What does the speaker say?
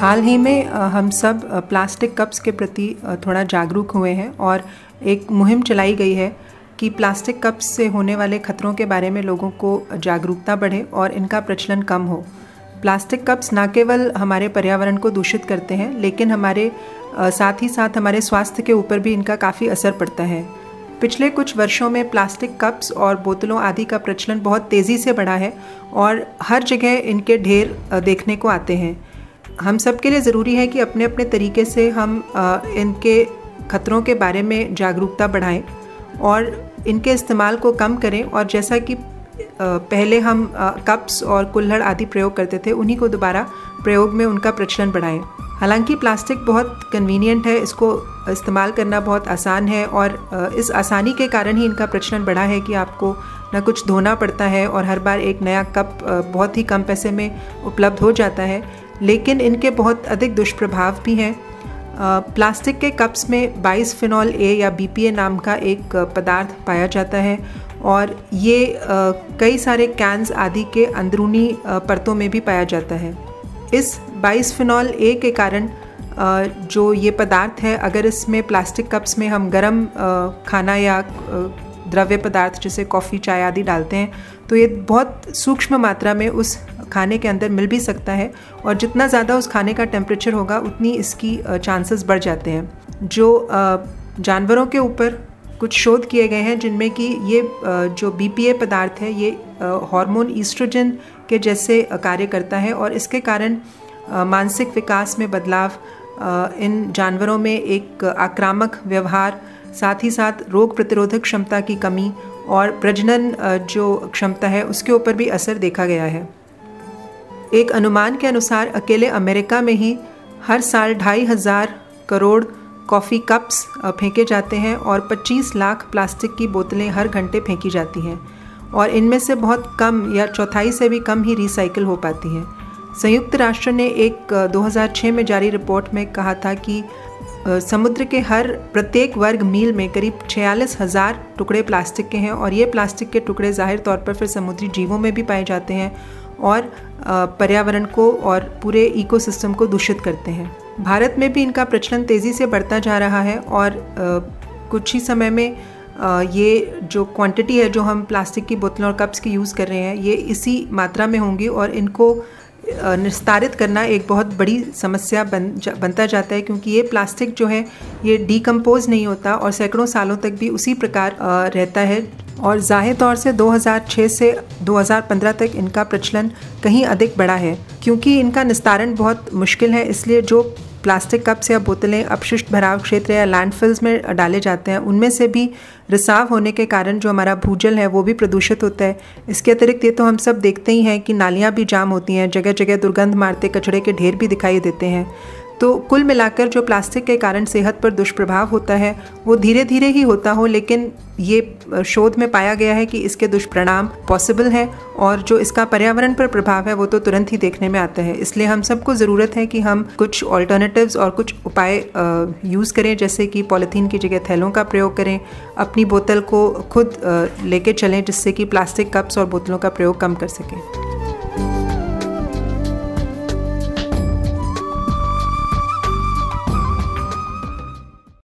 हाल ही में हम सब प्लास्टिक कप्स के प्रति थोड़ा जागरूक हुए हैं और एक मुहिम चलाई गई है कि प्लास्टिक कप्स से होने वाले खतरों के बारे में लोगों को जागरूकता बढ़े और इनका प्रचलन कम हो। प्लास्टिक कप्स न केवल हमारे पर्यावरण को दूषित करते हैं, लेकिन हमारे साथ ही साथ हमारे स्वास्थ्य के ऊपर भी इनका काफ़ी असर पड़ता है। पिछले कुछ वर्षों में प्लास्टिक कप्स और बोतलों आदि का प्रचलन बहुत तेज़ी से बढ़ा है और हर जगह इनके ढेर देखने को आते हैं। हम सब के लिए ज़रूरी है कि अपने अपने तरीके से हम इनके खतरों के बारे में जागरूकता बढ़ाएं और इनके इस्तेमाल को कम करें। और जैसा कि पहले हम कप्स और कुल्हड़ आदि प्रयोग करते थे, उन्हीं को दोबारा प्रयोग में उनका प्रचलन बढ़ाएं। हालांकि प्लास्टिक बहुत कन्वीनियंट है, इसको इस्तेमाल करना बहुत आसान है और इस आसानी के कारण ही इनका प्रचलन बढ़ा है कि आपको ना कुछ धोना पड़ता है और हर बार एक नया कप बहुत ही कम पैसे में उपलब्ध हो जाता है। लेकिन इनके बहुत अधिक दुष्प्रभाव भी हैं। प्लास्टिक के कप्स में बाइसफिनॉल-A या BPA नाम का एक पदार्थ पाया जाता है और ये कई सारे कैंस आदि के अंदरूनी परतों में भी पाया जाता है। इस बाइसफिनॉल-A के कारण जो ये पदार्थ है, अगर इसमें प्लास्टिक कप्स में हम गर्म खाना या द्रव्य पदार्थ जैसे कॉफ़ी, चाय आदि डालते हैं, तो ये बहुत सूक्ष्म मात्रा में उस खाने के अंदर मिल भी सकता है और जितना ज़्यादा उस खाने का टेम्परेचर होगा उतनी इसकी चांसेस बढ़ जाते हैं। जो जानवरों के ऊपर कुछ शोध किए गए हैं जिनमें कि ये जो BPA पदार्थ है, ये हार्मोन ईस्ट्रोजन के जैसे कार्य करता है और इसके कारण मानसिक विकास में बदलाव, इन जानवरों में एक आक्रामक व्यवहार, साथ ही साथ रोग प्रतिरोधक क्षमता की कमी और प्रजनन जो क्षमता है उसके ऊपर भी असर देखा गया है। एक अनुमान के अनुसार अकेले अमेरिका में ही हर साल 2,500 करोड़ कॉफ़ी कप्स फेंके जाते हैं और 25 लाख प्लास्टिक की बोतलें हर घंटे फेंकी जाती हैं और इनमें से बहुत कम या चौथाई से भी कम ही रिसाइकिल हो पाती हैं। संयुक्त राष्ट्र ने एक 2006 में जारी रिपोर्ट में कहा था कि समुद्र के प्रत्येक वर्ग मील में करीब 46,000 टुकड़े प्लास्टिक के हैं और ये प्लास्टिक के टुकड़े ज़ाहिर तौर पर फिर समुद्री जीवों में भी पाए जाते हैं और पर्यावरण को और पूरे इकोसिस्टम को दूषित करते हैं। भारत में भी इनका प्रचलन तेज़ी से बढ़ता जा रहा है और कुछ ही समय में ये जो क्वांटिटी है जो हम प्लास्टिक की बोतलों और कप्स की यूज़ कर रहे हैं, ये इसी मात्रा में होंगी और इनको निस्तारित करना एक बहुत बड़ी समस्या बनता जाता है, क्योंकि ये प्लास्टिक जो है ये डिकम्पोज नहीं होता और सैकड़ों सालों तक भी उसी प्रकार रहता है। और जाहिर तौर से 2006 से 2015 तक इनका प्रचलन कहीं अधिक बढ़ा है। क्योंकि इनका निस्तारण बहुत मुश्किल है, इसलिए जो प्लास्टिक कप्स या बोतलें अपशिष्ट भराव क्षेत्र या लैंडफिल्स में डाले जाते हैं, उनमें से भी रिसाव होने के कारण जो हमारा भूजल है वो भी प्रदूषित होता है। इसके अतिरिक्त ये तो हम सब देखते ही हैं कि नालियाँ भी जाम होती हैं, जगह जगह दुर्गंध मारते कचड़े के ढेर भी दिखाई देते हैं। तो कुल मिलाकर जो प्लास्टिक के कारण सेहत पर दुष्प्रभाव होता है वो धीरे धीरे ही होता हो, लेकिन ये शोध में पाया गया है कि इसके दुष्परिणाम पॉसिबल हैं और जो इसका पर्यावरण पर प्रभाव है वो तो तुरंत ही देखने में आता है। इसलिए हम सबको ज़रूरत है कि हम कुछ ऑल्टरनेटिव्स और कुछ उपाय यूज़ करें, जैसे कि पॉलीथीन की जगह थैलों का प्रयोग करें, अपनी बोतल को खुद लेके चलें, जिससे कि प्लास्टिक कप्स और बोतलों का प्रयोग कम कर सकें।